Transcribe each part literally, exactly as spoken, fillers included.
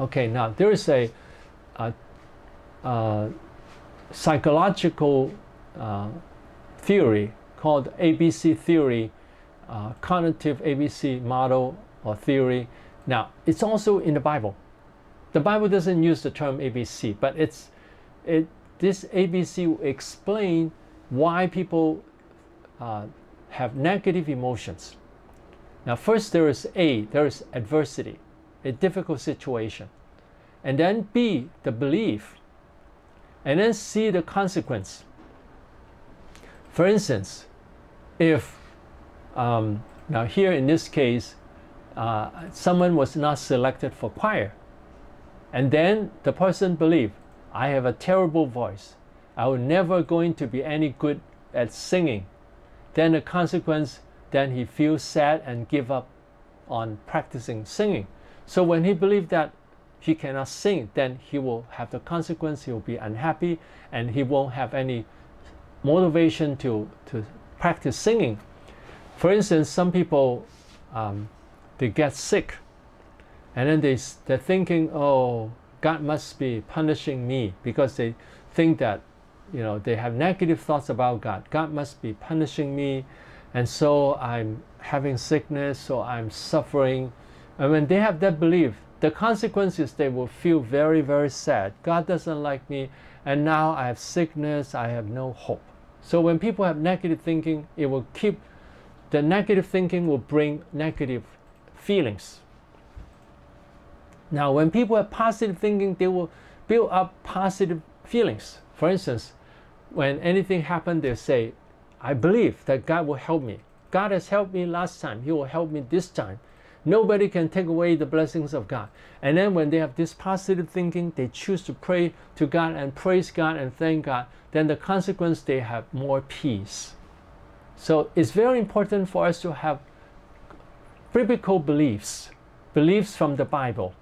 Okay, now there is a, a, a psychological uh, theory called A B C theory, uh, cognitive A B C model or theory. Now, it's also in the Bible. The Bible doesn't use the term A B C, but it's it this A B C will explain why people uh, have negative emotions. Now, first there is A, there is adversity, a difficult situation, and then B, the belief, and then C, the consequence. For instance, if um, now here in this case, uh, someone was not selected for choir, and then the person believed, I have a terrible voice, I will never going to be any good at singing. Then the consequence, then he feels sad and give up on practicing singing. So when he believes that he cannot sing, then he will have the consequence, he will be unhappy, and he won't have any motivation to, to practice singing. For instance, some people, um, they get sick, and then they, they're thinking, oh, God must be punishing me, because they think that, you know, they have negative thoughts about God. God must be punishing me, and so I'm having sickness, so I'm suffering. And when they have that belief, the consequence is they will feel very, very sad. God doesn't like me, and now I have sickness, I have no hope. So when people have negative thinking, it will keep, the negative thinking will bring negative feelings. Now when people have positive thinking, they will build up positive feelings. For instance, when anything happens, they say, I believe that God will help me. God has helped me last time, He will help me this time. Nobody can take away the blessings of God. And then when they have this positive thinking, they choose to pray to God and praise God and thank God. Then the consequence, they have more peace. So it's very important for us to have biblical beliefs, beliefs from the Bible.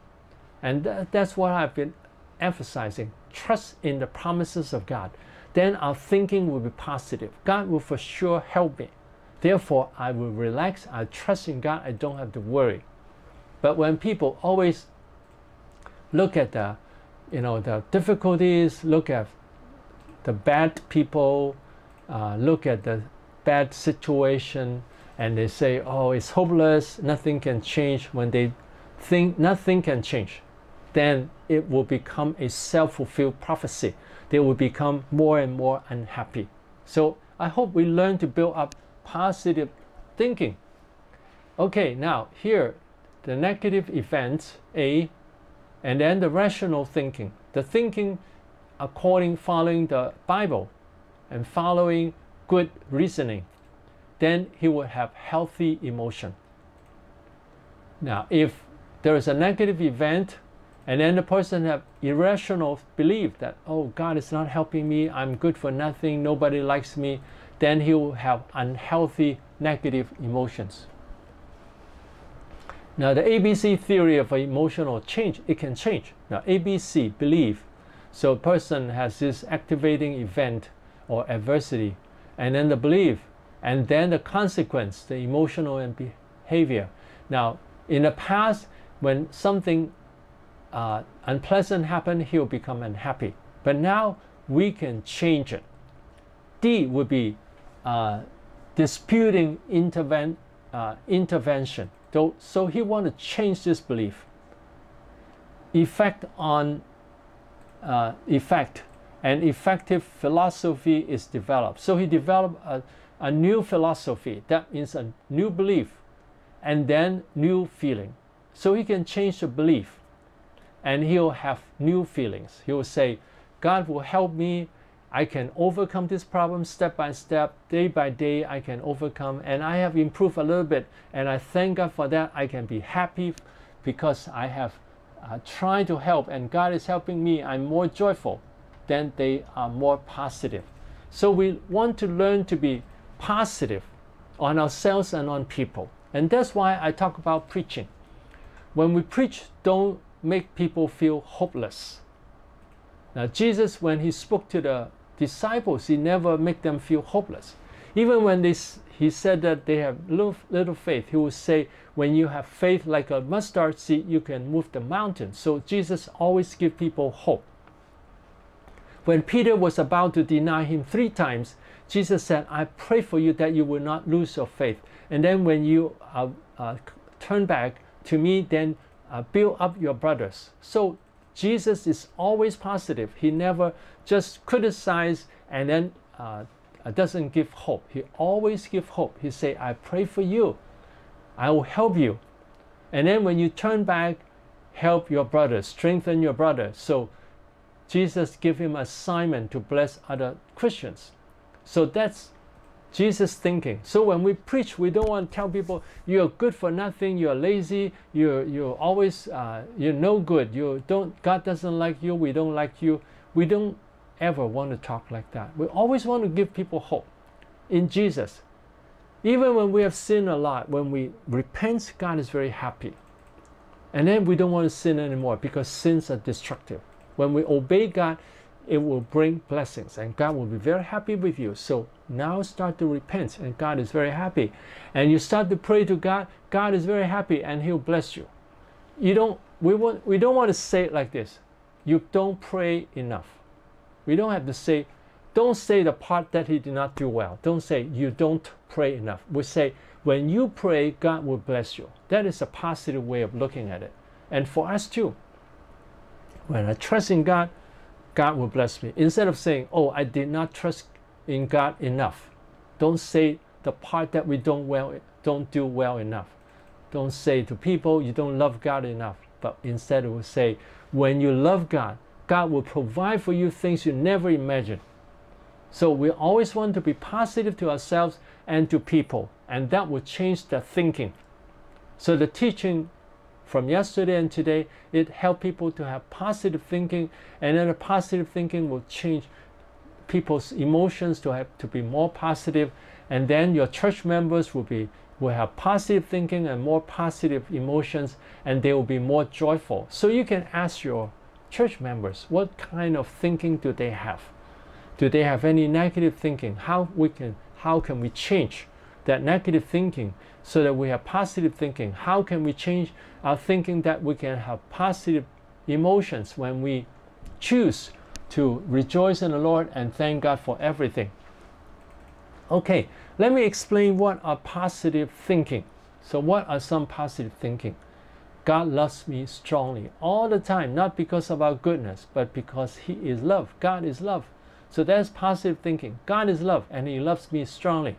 And that, that's what I've been emphasizing. Trust in the promises of God. Then our thinking will be positive. God will for sure help me. Therefore, I will relax, I trust in God, I don't have to worry. But when people always look at the, you know, the difficulties, look at the bad people, uh, look at the bad situation, and they say, oh, it's hopeless, nothing can change. When they think nothing can change, then it will become a self-fulfilled prophecy. They will become more and more unhappy. So I hope we learn to build up positive thinking. Okay, now here, the negative events, A, and then the rational thinking, the thinking according following the Bible and following good reasoning. Then he will have healthy emotion. Now if there is a negative event and then the person have irrational belief that, oh, God is not helping me, I'm good for nothing, nobody likes me, then he will have unhealthy negative emotions. Now the A B C theory of emotional change, it can change. Now A B C, belief. So a person has this activating event or adversity, and then the belief, and then the consequence, the emotional and behavior. Now in the past, when something uh, unpleasant happened, he'll become unhappy. But now we can change it. D would be Uh, disputing interven uh, intervention. So, so he want to change this belief. Effect on uh, effect, an effective philosophy is developed. So he developed a, a new philosophy. That means a new belief, and then new feeling. So he can change the belief, and he'll have new feelings. He will say, God will help me. I can overcome this problem step by step, day by day I can overcome, and I have improved a little bit, and I thank God for that. I can be happy because I have uh, tried to help and God is helping me. I'm more joyful. Then they are more positive. So we want to learn to be positive on ourselves and on people. And that's why I talk about preaching. When we preach, don't make people feel hopeless. Now Jesus, when he spoke to the disciples, he never made them feel hopeless. Even when they, he said that they have little, little faith, he would say, when you have faith like a mustard seed, you can move the mountain. So Jesus always gives people hope. When Peter was about to deny him three times, Jesus said, I pray for you that you will not lose your faith. And then when you uh, uh, turn back to me, then uh, build up your brothers. So Jesus is always positive. He never just criticizes and then uh, doesn't give hope. He always gives hope. He says, I pray for you. I will help you. And then when you turn back, help your brother, strengthen your brother. So Jesus gave him assignment to bless other Christians. So that's Jesus' thinking. So when we preach, we don't want to tell people, you're good for nothing, you're lazy, you're, you're always, uh, you're no good, you don't, God doesn't like you, we don't like you. We don't ever want to talk like that. We always want to give people hope in Jesus. Even when we have sinned a lot, when we repent, God is very happy. And then we don't want to sin anymore because sins are destructive. When we obey God, it will bring blessings and God will be very happy with you. So now start to repent and God is very happy. And you start to pray to God, God is very happy and He'll bless you. You don't, we, want, we don't want to say it like this. You don't pray enough. We don't have to say, don't say the part that He did not do well. Don't say, you don't pray enough. We say, when you pray, God will bless you. That is a positive way of looking at it. And for us too. When I trust in God, God will bless me. Instead of saying, oh, I did not trust in God enough. Don't say the part that we don't, well, don't do well enough. Don't say to people, you don't love God enough. But instead it will say, when you love God, God will provide for you things you never imagined. So we always want to be positive to ourselves and to people. And that will change their thinking. So the teaching from yesterday and today, it helped people to have positive thinking, and then the positive thinking will change people's emotions to have to be more positive, and then your church members will be will have positive thinking and more positive emotions, and they will be more joyful. So you can ask your church members, what kind of thinking do they have? Do they have any negative thinking? How we can how can we change that negative thinking so that we have positive thinking? How can we change our thinking that we can have positive emotions when we choose to rejoice in the Lord and thank God for everything? Okay, let me explain what are positive thinking. So what are some positive thinking? God loves me strongly all the time, not because of our goodness, but because He is love. God is love. So that's positive thinking. God is love and He loves me strongly.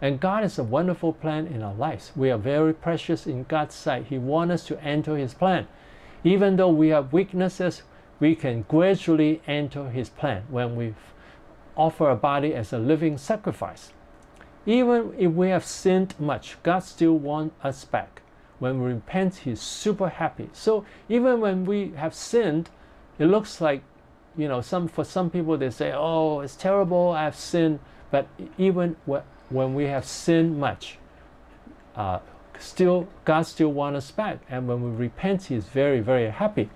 And God has a wonderful plan in our lives. We are very precious in God's sight. He wants us to enter His plan. Even though we have weaknesses, we can gradually enter His plan when we offer our body as a living sacrifice. Even if we have sinned much, God still wants us back. When we repent, He's super happy. So even when we have sinned, it looks like, you know, some for some people they say, oh, it's terrible, I've sinned. But even what when we have sinned much, uh, still God still wants us back. And when we repent, He is very, very happy.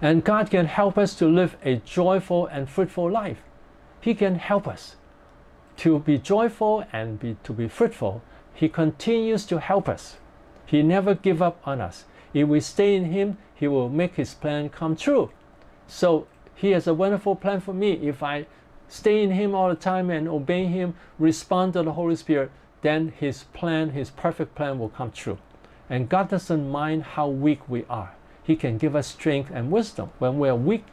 And God can help us to live a joyful and fruitful life. He can help us to be joyful and be, to be fruitful. He continues to help us. He never gives up on us. If we stay in Him, He will make His plan come true. So He has a wonderful plan for me. If I stay in Him all the time and obey Him, respond to the Holy Spirit, then His plan, His perfect plan will come true. And God doesn't mind how weak we are. He can give us strength and wisdom. When we are weak,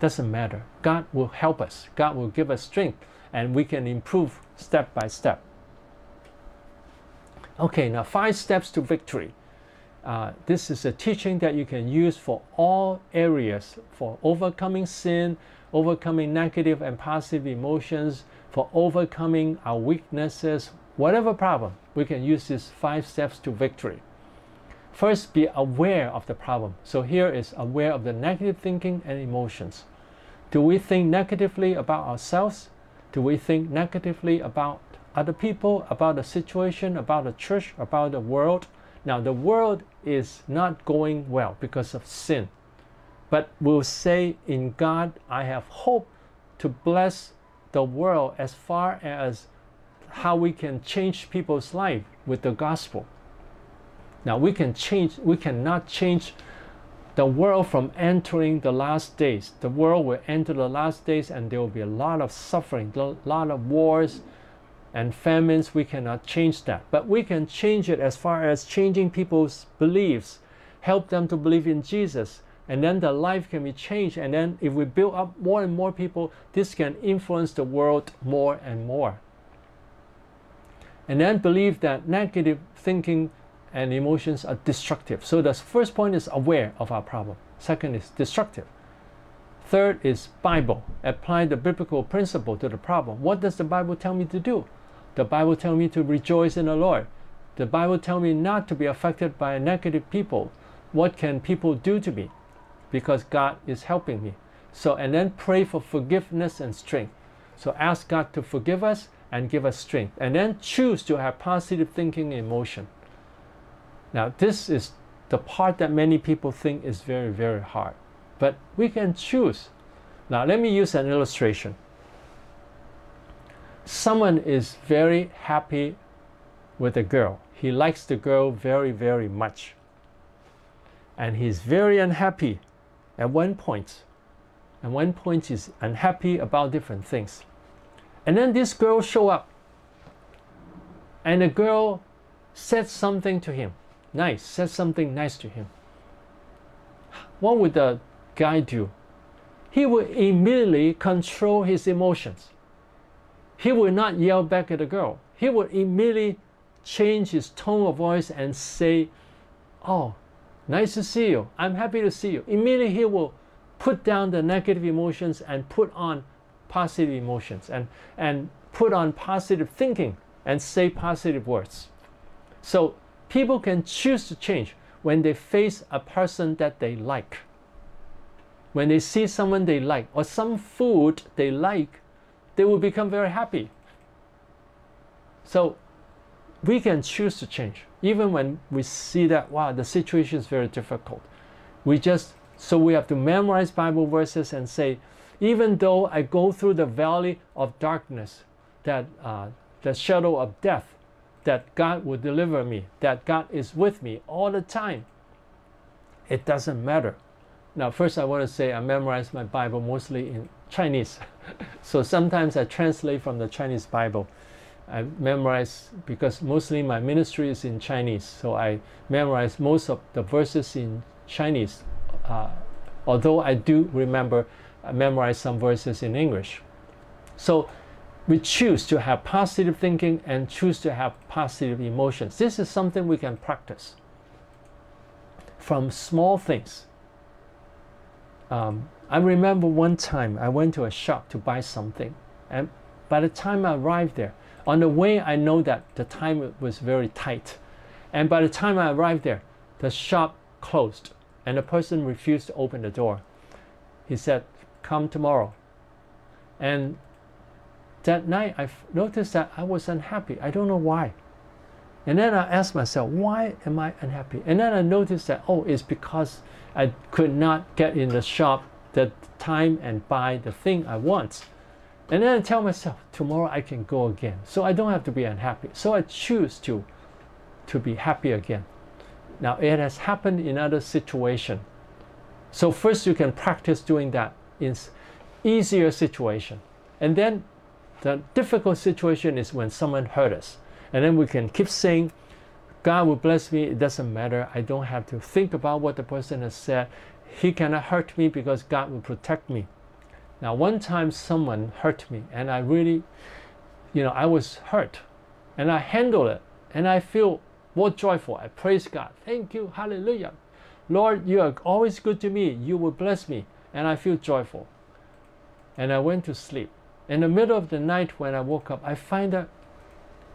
doesn't matter. God will help us. God will give us strength and we can improve step by step. Okay, now five steps to victory. Uh, this is a teaching that you can use for all areas, for overcoming sin, overcoming negative and positive emotions, for overcoming our weaknesses, whatever problem, we can use these five steps to victory. First, be aware of the problem. So here is aware of the negative thinking and emotions. Do we think negatively about ourselves? Do we think negatively about other people, about the situation, about the church, about the world? Now the world is not going well because of sin. But we'll say, in God, I have hope to bless the world as far as how we can change people's life with the gospel. Now we can change, we cannot change the world from entering the last days. The world will enter the last days and there will be a lot of suffering, a lot of wars and famines. We cannot change that. But we can change it as far as changing people's beliefs, help them to believe in Jesus, and then their life can be changed. And then if we build up more and more people, this can influence the world more and more. And then believe that negative thinking and emotions are destructive. So the first point is aware of our problem. Second is destructive. Third is Bible. Apply the biblical principle to the problem. What does the Bible tell me to do? The Bible tells me to rejoice in the Lord. The Bible tells me not to be affected by negative people. What can people do to me? Because God is helping me. So, and then pray for forgiveness and strength. So ask God to forgive us and give us strength. And then choose to have positive thinking and emotion. Now this is the part that many people think is very, very hard. But we can choose. Now let me use an illustration. Someone is very happy with a girl. He likes the girl very, very much. And he's very unhappy at one point. At one point he's unhappy about different things. And then this girl shows up. And the girl said something to him. Nice, said something nice to him. What would the guy do? He would immediately control his emotions. He would not yell back at the girl. He would immediately change his tone of voice and say, "Oh, nice to see you. I'm happy to see you." Immediately he will put down the negative emotions and put on positive emotions and, and put on positive thinking and say positive words. So people can choose to change when they face a person that they like. When they see someone they like or some food they like, they will become very happy. So we can choose to change. Even when we see that, wow, the situation is very difficult. We just, so we have to memorize Bible verses and say, even though I go through the valley of darkness, that uh, the shadow of death, that God will deliver me, that God is with me all the time. It doesn't matter. Now, first I want to say I memorize my Bible mostly in Chinese. So sometimes I translate from the Chinese Bible. I memorize, because mostly my ministry is in Chinese, so I memorize most of the verses in Chinese. Uh, although I do remember, I memorize some verses in English. So we choose to have positive thinking and choose to have positive emotions. This is something we can practice from small things. Um, I remember one time I went to a shop to buy something, and by the time I arrived there, on the way I know that the time was very tight, and by the time I arrived there, the shop closed and the person refused to open the door. He said, "Come tomorrow." And that night, I noticed that I was unhappy. I don't know why. And then I asked myself, why am I unhappy? And then I noticed that, oh, it's because I could not get in the shop the time and buy the thing I want. And then I tell myself, tomorrow I can go again. So I don't have to be unhappy. So I choose to, to be happy again. Now, it has happened in other situations. So first, you can practice doing that in easier situation. And then the difficult situation is when someone hurt us. And then we can keep saying, God will bless me. It doesn't matter. I don't have to think about what the person has said. He cannot hurt me because God will protect me. Now, one time someone hurt me and I really, you know, I was hurt. And I handled it. And I feel more joyful. I praise God. Thank you. Hallelujah. Lord, you are always good to me. You will bless me. And I feel joyful. And I went to sleep. In the middle of the night when I woke up, I find that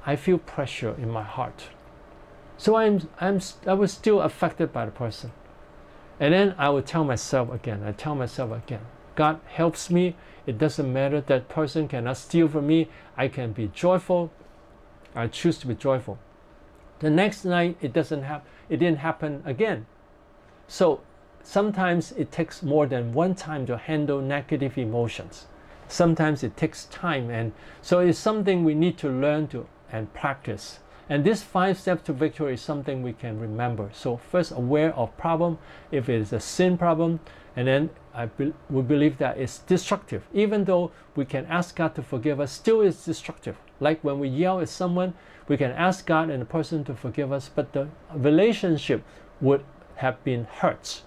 I feel pressure in my heart. So I'm, I'm, I was still affected by the person. And then I would tell myself again, I tell myself again, God helps me. It doesn't matter. That person cannot steal from me. I can be joyful. I choose to be joyful. The next night, it, doesn't hap- it didn't happen again. So sometimes it takes more than one time to handle negative emotions. sometimes it takes time, and so it's something we need to learn to and practice. And this five steps to victory is something we can remember. So first, aware of problem, if it is a sin problem, and then I be, we believe that it's destructive. Even though we can ask God to forgive us, still it's destructive. Like when we yell at someone, we can ask God and the person to forgive us, but the relationship would have been hurt.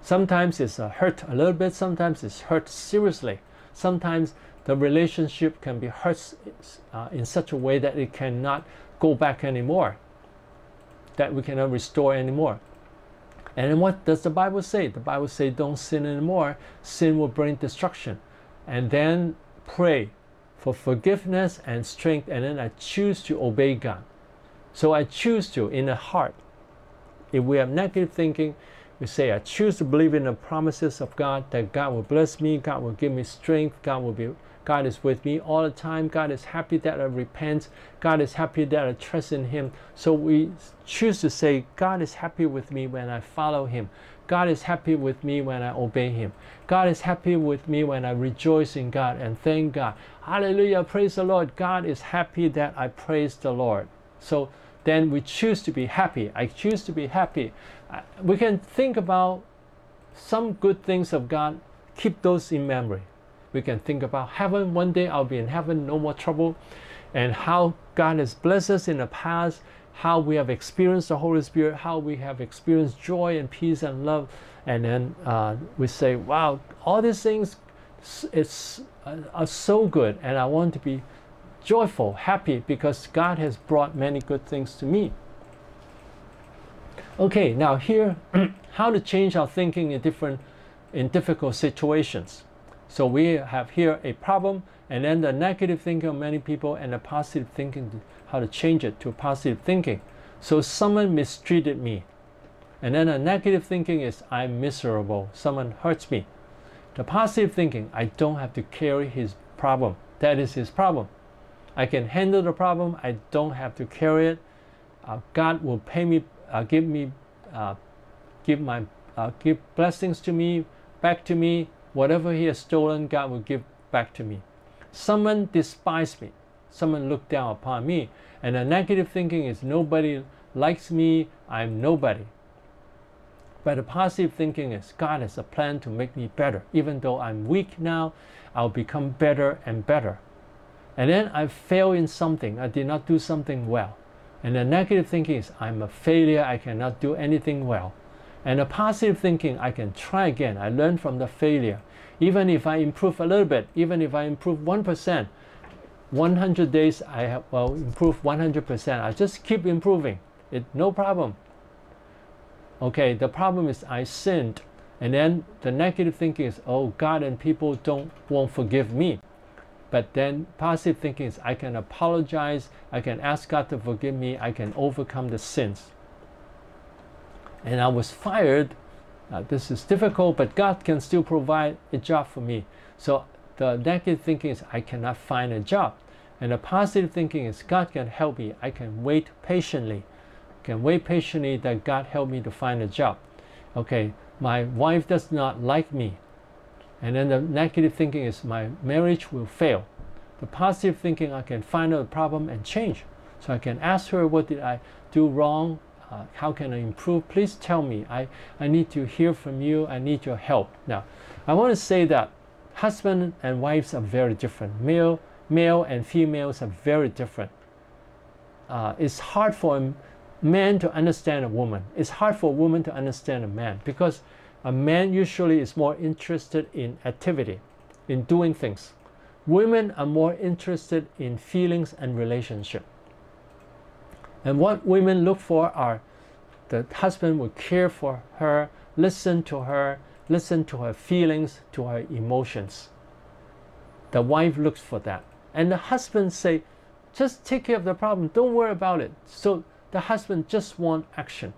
Sometimes it's a hurt a little bit, sometimes it's hurt seriously. Sometimes the relationship can be hurt uh, in such a way that it cannot go back anymore, that we cannot restore anymore. And then what does the Bible say? The Bible says don't sin anymore. Sin will bring destruction. And then pray for forgiveness and strength, and then I choose to obey God. So I choose to, in the heart. If we have negative thinking, we say, I choose to believe in the promises of God, that God will bless me, God will give me strength, God will be, God is with me all the time, God is happy that I repent, God is happy that I trust in Him. So we choose to say, God is happy with me when I follow Him. God is happy with me when I obey Him. God is happy with me when I rejoice in God and thank God. Hallelujah, praise the Lord. God is happy that I praise the Lord. So then we choose to be happy. I choose to be happy. We can think about some good things of God, keep those in memory. We can think about heaven, one day I'll be in heaven, no more trouble, and how God has blessed us in the past, how we have experienced the Holy Spirit, how we have experienced joy and peace and love. And then uh, we say, wow, all these things it's, uh, are so good, and I want to be joyful, happy, because God has brought many good things to me. Okay, now here, how to change our thinking in different, in difficult situations. So we have here a problem, and then the negative thinking of many people, and the positive thinking, how to change it to positive thinking. So someone mistreated me, and then the negative thinking is I'm miserable, someone hurts me. The positive thinking, I don't have to carry his problem, that is his problem. I can handle the problem, I don't have to carry it. Uh, God will pay me, uh, give me, uh, give my, uh, give blessings to me, back to me. Whatever He has stolen, God will give back to me. Someone despised me, someone looked down upon me, and the negative thinking is nobody likes me, I'm nobody. But the positive thinking is God has a plan to make me better. Even though I'm weak now, I'll become better and better. And then I fail in something, I did not do something well. And the negative thinking is, I'm a failure, I cannot do anything well. And the positive thinking, I can try again, I learn from the failure. Even if I improve a little bit, even if I improve one percent, one hundred days I have, well, improve one hundred percent, I just keep improving, it, no problem. Okay, the problem is I sinned. And then the negative thinking is, oh, God and people don't, won't forgive me. But then positive thinking is I can apologize, I can ask God to forgive me, I can overcome the sins. And I was fired, uh, this is difficult, but God can still provide a job for me. So the negative thinking is I cannot find a job. And the positive thinking is God can help me, I can wait patiently. I can wait patiently that God help me to find a job. Okay, my wife does not like me. And then the negative thinking is my marriage will fail. The positive thinking, I can find out the problem and change. So I can ask her, what did I do wrong? Uh, how can I improve? Please tell me. I, I need to hear from you. I need your help. Now, I want to say that husband and wives are very different. Male, male and females are very different. Uh, it's hard for a man to understand a woman. It's hard for a woman to understand a man, because a man usually is more interested in activity, in doing things. Women are more interested in feelings and relationship. And what women look for are the husband will care for her, listen to her, listen to her feelings, to her emotions. The wife looks for that. And the husband say, just take care of the problem, don't worry about it. So the husband just wants action.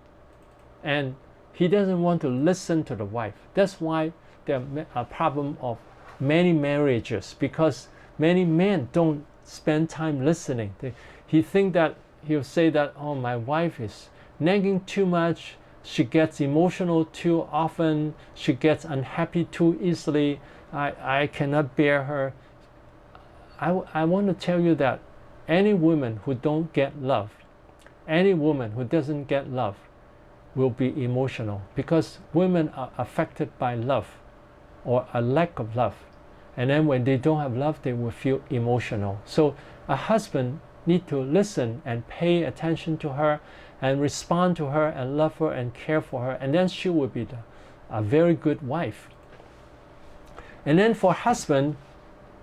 And he doesn't want to listen to the wife. That's why there are a problem of many marriages, because many men don't spend time listening. They, he think that he'll say that, oh, my wife is nagging too much. She gets emotional too often. She gets unhappy too easily. I, I cannot bear her. I, I want to tell you that any woman who don't get love, any woman who doesn't get love will be emotional, because women are affected by love or a lack of love. And then when they don't have love, they will feel emotional. So a husband needs to listen and pay attention to her and respond to her and love her and care for her. And then she will be the, a very good wife. And then for husband,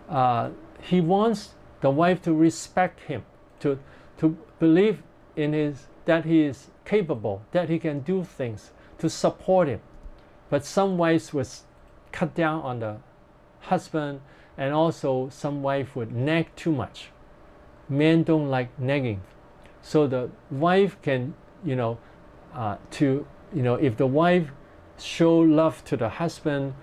uh, he wants the wife to respect him, to, to believe in his, that he is capable, that he can do things, to support him. But some wives would cut down on the husband, and also some wife would nag too much. Men don't like nagging. So the wife can, you know, uh, to, you know, if the wife show love to the husband,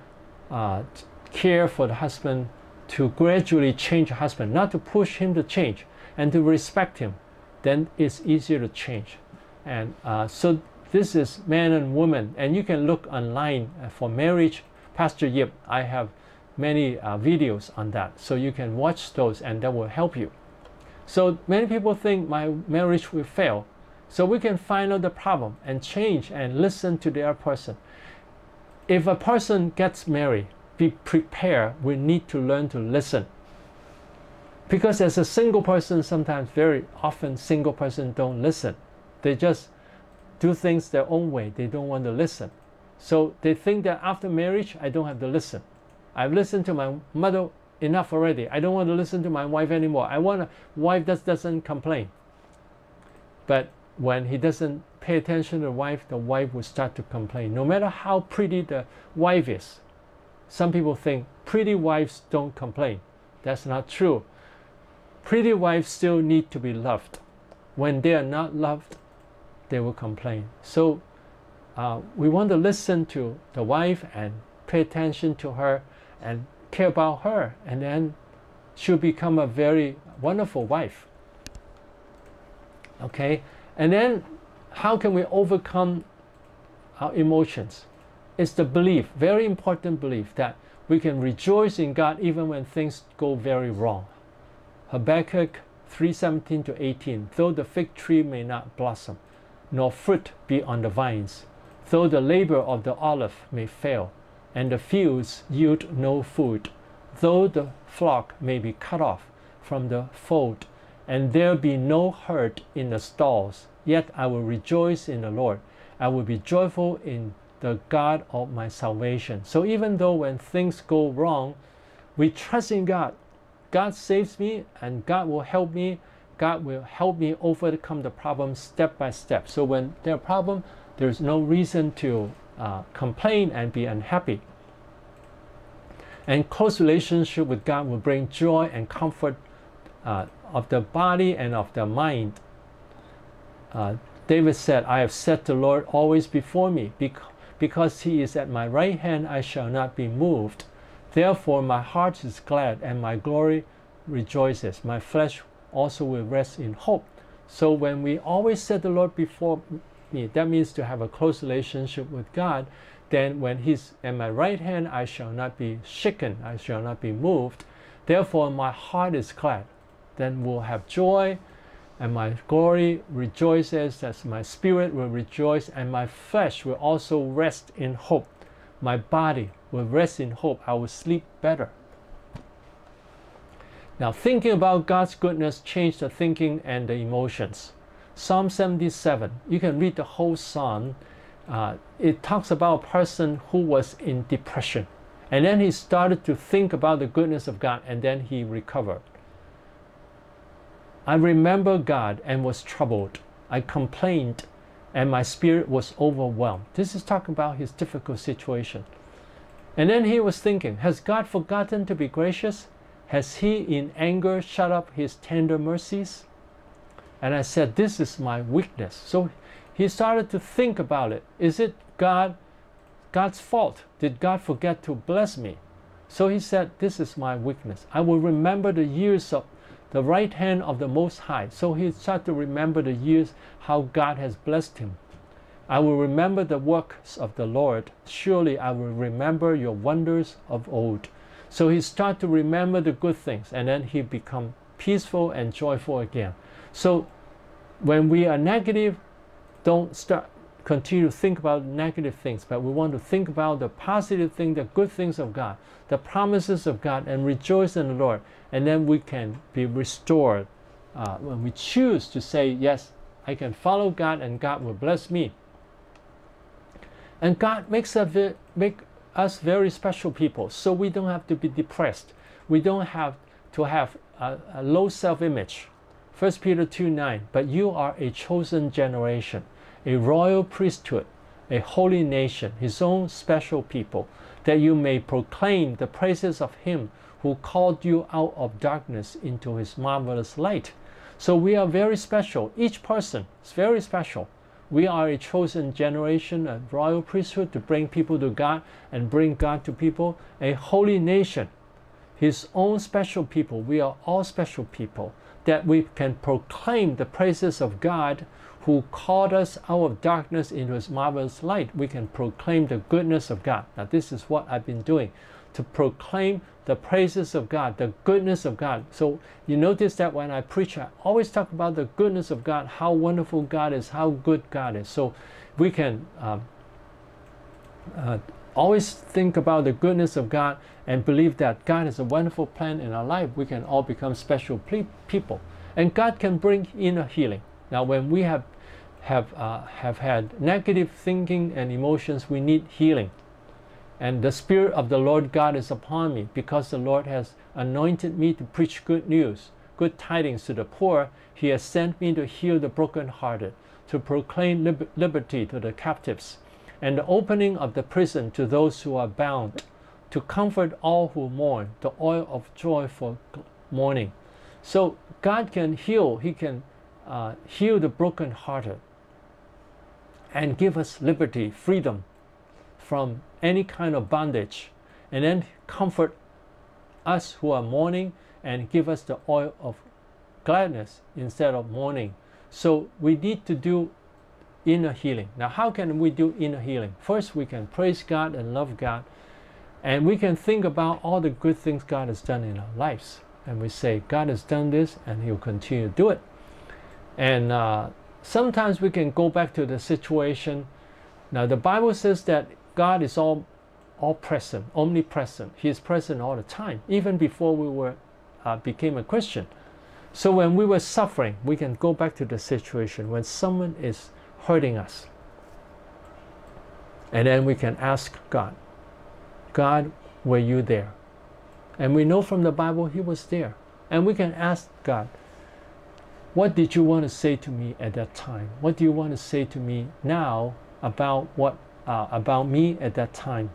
uh, care for the husband, to gradually change the husband, not to push him to change, and to respect him, then it's easier to change. And uh, so this is man and woman, and you can look online for marriage. Pastor Yip, I have many uh, videos on that, so you can watch those and that will help you. So many people think my marriage will fail, so we can find out the problem and change and listen to the other person. If a person gets married, be prepared, we need to learn to listen. Because as a single person, sometimes very often single person don't listen. They just do things their own way. They don't want to listen. So they think that after marriage, I don't have to listen. I've listened to my mother enough already. I don't want to listen to my wife anymore. I want a wife that doesn't complain. But when he doesn't pay attention to the wife, the wife will start to complain. No matter how pretty the wife is. Some people think pretty wives don't complain. That's not true. Pretty wives still need to be loved. When they are not loved, they will complain. So uh, we want to listen to the wife and pay attention to her and care about her, and then she'll become a very wonderful wife. Okay, and then how can we overcome our emotions? It's the belief, very important belief, that we can rejoice in God even when things go very wrong. Habakkuk three seventeen to eighteen, though the fig tree may not blossom, nor fruit be on the vines, though the labor of the olive may fail, and the fields yield no food, though the flock may be cut off from the fold, and there be no herd in the stalls, yet I will rejoice in the Lord. I will be joyful in the God of my salvation. So even though when things go wrong, we trust in God. God saves me, and God will help me. God will help me overcome the problem step by step. So when there are problems, there's no reason to uh, complain and be unhappy. And close relationship with God will bring joy and comfort uh, of the body and of the mind. Uh, David said, I have set the Lord always before me. Because he is at my right hand, I shall not be moved. Therefore my heart is glad, and my glory rejoices. My flesh also will rest in hope. So when we always set the Lord before me, that means to have a close relationship with God, then when he's at my right hand, I shall not be shaken, I shall not be moved. Therefore my heart is glad. Then we'll have joy, and my glory rejoices, as my spirit will rejoice, and my flesh will also rest in hope. My body will rest in hope. I will sleep better. Now, thinking about God's goodness changes the thinking and the emotions. Psalm seventy-seven, you can read the whole psalm. Uh, it talks about a person who was in depression. And then he started to think about the goodness of God, and then he recovered. I remembered God and was troubled. I complained, and my spirit was overwhelmed. This is talking about his difficult situation. And then he was thinking, has God forgotten to be gracious? Has he in anger shut up his tender mercies? And I said, this is my weakness. So he started to think about it. Is it God, God's fault? Did God forget to bless me? So he said, this is my weakness. I will remember the years of the right hand of the Most High. So he started to remember the years how God has blessed him. I will remember the works of the Lord. Surely I will remember your wonders of old. So he starts to remember the good things, and then he becomes peaceful and joyful again. So when we are negative, don't start continue to think about negative things, but we want to think about the positive thing, the good things of God, the promises of God, and rejoice in the Lord. And then we can be restored uh, when we choose to say, yes, I can follow God and God will bless me. And God makes a, make us very special people, so we don't have to be depressed. We don't have to have a, a low self-image. First Peter two nine, but you are a chosen generation, a royal priesthood, a holy nation, his own special people, that you may proclaim the praises of him who called you out of darkness into his marvelous light. So we are very special. Each person is very special. We are a chosen generation, a royal priesthood to bring people to God and bring God to people, a holy nation, his own special people. We are all special people, that we can proclaim the praises of God who called us out of darkness into his marvelous light. We can proclaim the goodness of God. Now this is what I've been doing, to proclaim the praises of God, the goodness of God. So you notice that when I preach, I always talk about the goodness of God, how wonderful God is, how good God is. So we can um, uh, always think about the goodness of God and believe that God has a wonderful plan in our life. We can all become special people. And God can bring inner healing. Now when we have have uh, have had negative thinking and emotions, we need healing. And the Spirit of the Lord God is upon me, because the Lord has anointed me to preach good news, good tidings to the poor. He has sent me to heal the brokenhearted, to proclaim liber liberty to the captives, and the opening of the prison to those who are bound, to comfort all who mourn, the oil of joy for mourning. So God can heal. He can uh, heal the brokenhearted and give us liberty, freedom from any kind of bondage, and then comfort us who are mourning and give us the oil of gladness instead of mourning. So we need to do inner healing. Now how can we do inner healing? First, we can praise God and love God, and we can think about all the good things God has done in our lives, and we say God has done this and he'll continue to do it. And uh, sometimes we can go back to the situation. Now the Bible says that God is all, all present, omnipresent. He is present all the time, even before we were uh, became a Christian. So when we were suffering, we can go back to the situation when someone is hurting us, and then we can ask God, God, were you there? And we know from the Bible he was there. And we can ask God, what did you want to say to me at that time? What do you want to say to me now about what Uh, about me at that time?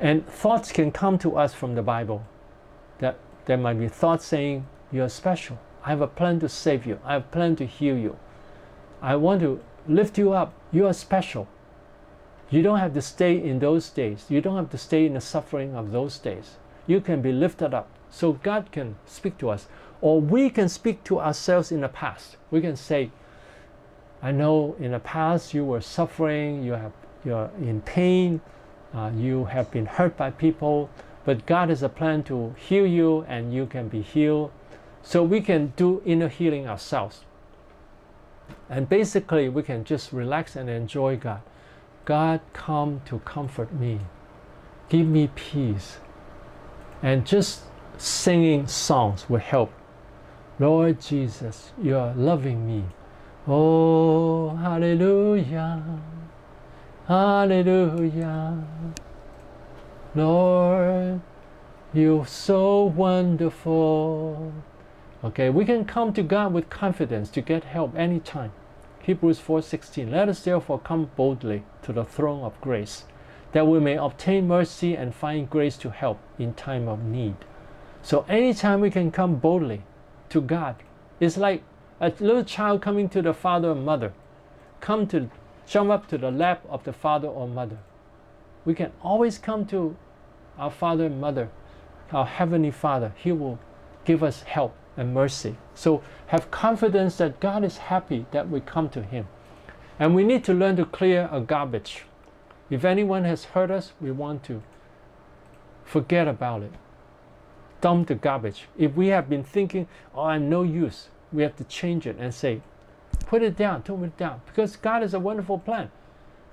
And thoughts can come to us from the Bible, that there might be thoughts saying, you are special, I have a plan to save you, I have a plan to heal you, I want to lift you up, you are special, you don't have to stay in those days, you don't have to stay in the suffering of those days, you can be lifted up. So God can speak to us, or we can speak to ourselves in the past. We can say, I know in the past you were suffering, you have, you're in pain, uh, you have been hurt by people, but God has a plan to heal you and you can be healed. So we can do inner healing ourselves. And basically we can just relax and enjoy God. God, come to comfort me, give me peace. And just singing songs will help. Lord Jesus, you are loving me. Oh, hallelujah, hallelujah. Lord, you're so wonderful. Okay, we can come to God with confidence to get help anytime. Hebrews four sixteen, let us therefore come boldly to the throne of grace, that we may obtain mercy and find grace to help in time of need. So anytime we can come boldly to God. It's like a little child coming to the father or mother, come to jump up to the lap of the father or mother. We can always come to our father and mother, our heavenly Father. He will give us help and mercy. So have confidence that God is happy that we come to him. And we need to learn to clear our garbage. If anyone has hurt us, we want to Forget about it. Dump the garbage. If we have been thinking, oh, I'm no use, we have to change it and say, put it down, don't put it down. Because God is a wonderful plan.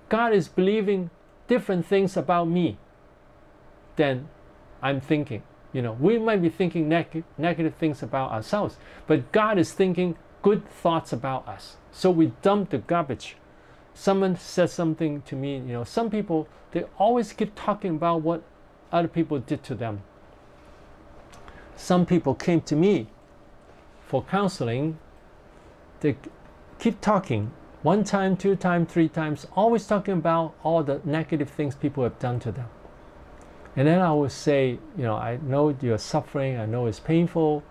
God is believing different things about me than I'm thinking. You know, we might be thinking neg negative things about ourselves, but God is thinking good thoughts about us. So we dump the garbage. Someone said something to me, you know, some people, they always keep talking about what other people did to them. Some people came to me for counseling. They keep talking one time, two times, three times, always talking about all the negative things people have done to them. And then I would say, you know, I know you're suffering, I know it's painful,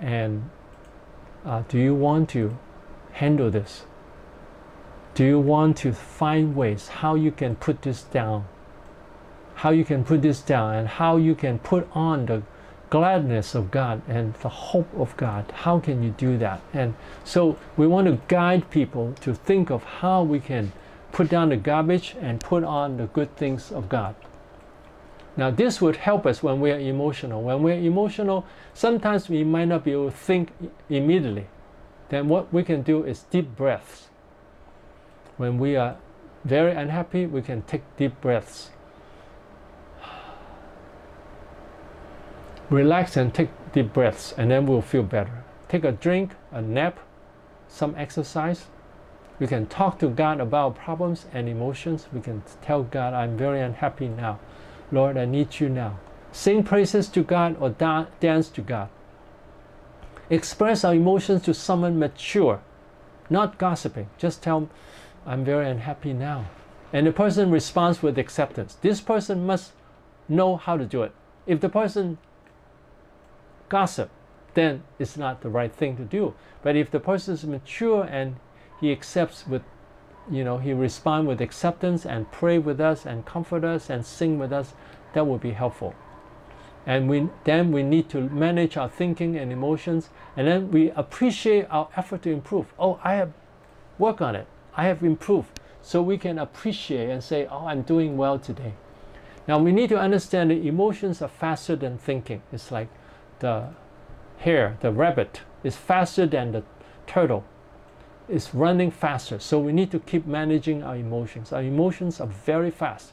and uh, do you want to handle this? Do you want to find ways how you can put this down? How you can put this down and how you can put on the gladness of God and the hope of God. How can you do that? And so we want to guide people to think of how we can put down the garbage and put on the good things of God. Now this would help us when we are emotional. When we are emotional, sometimes we might not be able to think immediately. Then what we can do is deep breaths. When we are very unhappy, we can take deep breaths. Relax and take deep breaths, and then we'll feel better. Take a drink, a nap, some exercise. We can talk to God about problems and emotions. We can tell God, I'm very unhappy now. Lord, I need you now. Sing praises to God or da dance to God. Express our emotions to someone mature, not gossiping. Just tell them, I'm very unhappy now. And the person responds with acceptance. This person must know how to do it. If the person gossip, then it's not the right thing to do. But if the person is mature and he accepts with, you know, he responds with acceptance and pray with us and comfort us and sing with us, that would be helpful. And we, then we need to manage our thinking and emotions, and then we appreciate our effort to improve. Oh, I have worked on it. I have improved. So we can appreciate and say, oh, I'm doing well today. Now we need to understand that emotions are faster than thinking. It's like the hare, the rabbit, is faster than the turtle. It's running faster. So we need to keep managing our emotions. Our emotions are very fast.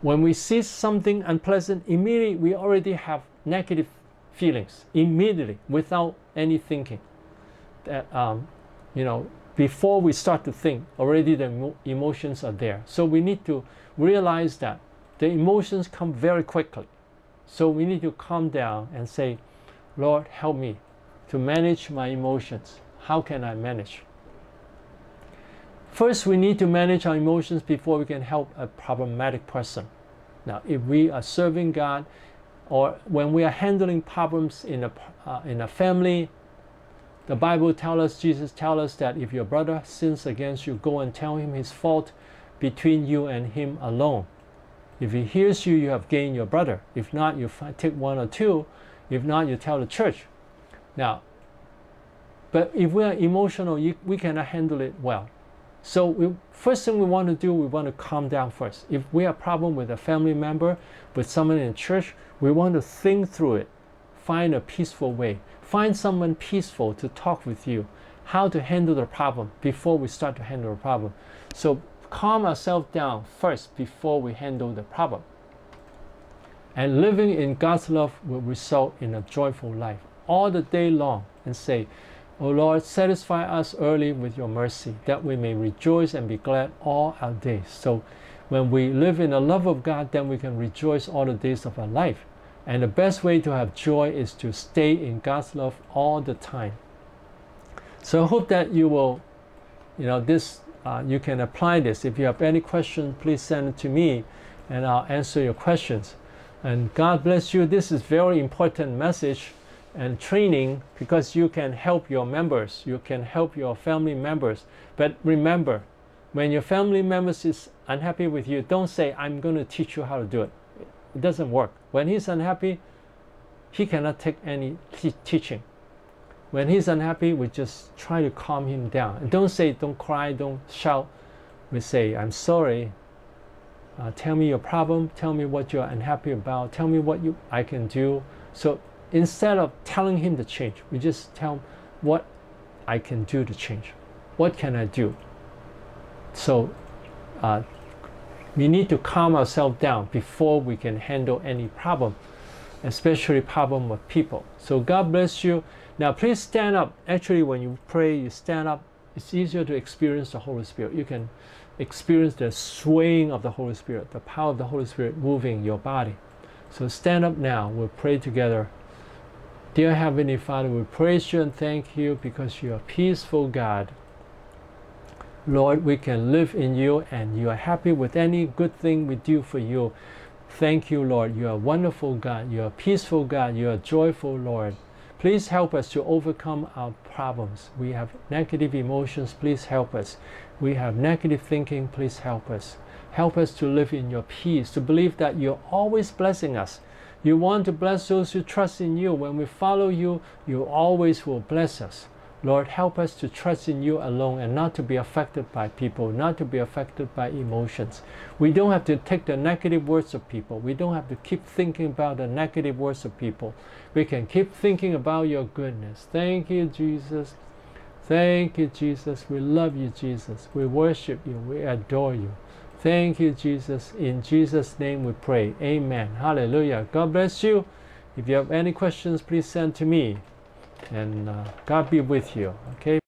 When we see something unpleasant, immediately we already have negative feelings, immediately, without any thinking. That, um, you know, before we start to think, already the emotions are there. So we need to realize that the emotions come very quickly. So we need to calm down and say, Lord, help me to manage my emotions. How can I manage? First, we need to manage our emotions before we can help a problematic person. Now, if we are serving God, or when we are handling problems in a, uh, in a family, the Bible tells us, Jesus tells us that if your brother sins against you, go and tell him his fault between you and him alone. If he hears you, you have gained your brother. If not, you take one or two. If not, you tell the church. Now, but if we are emotional, you, we cannot handle it well. So we, first thing we want to do, we want to calm down first. If we have a problem with a family member, with someone in church, we want to think through it. Find a peaceful way. Find someone peaceful to talk with you. How to handle the problem before we start to handle the problem. So calm ourselves down first before we handle the problem. And living in God's love will result in a joyful life all the day long, and say, O Lord, satisfy us early with your mercy, that we may rejoice and be glad all our days. So when we live in the love of God, then we can rejoice all the days of our life. And the best way to have joy is to stay in God's love all the time. So I hope that you will, you know, this Uh, you can apply this. If you have any question, please send it to me and I'll answer your questions. And God bless you. This is very important message and training, because you can help your members. You can help your family members. But remember, when your family members is unhappy with you, don't say, I'm going to teach you how to do it. It doesn't work. When he's unhappy, he cannot take any te teaching. When he's unhappy, we just try to calm him down. And don't say, don't cry, don't shout. We say, I'm sorry. Uh, tell me your problem, tell me what you're unhappy about, tell me what you I can do. So instead of telling him to change, we just tell him what I can do to change. What can I do? So uh, we need to calm ourselves down before we can handle any problem, especially problem with people. So God bless you. Now please stand up. Actually, when you pray, you stand up. It's easier to experience the Holy Spirit. You can experience the swaying of the Holy Spirit, the power of the Holy Spirit moving your body. So stand up now. We'll pray together. Dear Heavenly Father, we praise you and thank you because you are a peaceful God. Lord, we can live in you and you are happy with any good thing we do for you. Thank you, Lord. You are a wonderful God. You are a peaceful God. You are a joyful Lord. Please help us to overcome our problems. We have negative emotions, please help us. We have negative thinking, please help us. Help us to live in your peace, to believe that you're always blessing us. You want to bless those who trust in you. When we follow you, you always will bless us. Lord, help us to trust in you alone and not to be affected by people, not to be affected by emotions. We don't have to take the negative words of people. We don't have to keep thinking about the negative words of people. We can keep thinking about your goodness. Thank you, Jesus. Thank you, Jesus. We love you, Jesus. We worship you. We adore you. Thank you, Jesus. In Jesus' name we pray. Amen. Hallelujah. God bless you. If you have any questions, please send to me. And uh, God be with you, okay?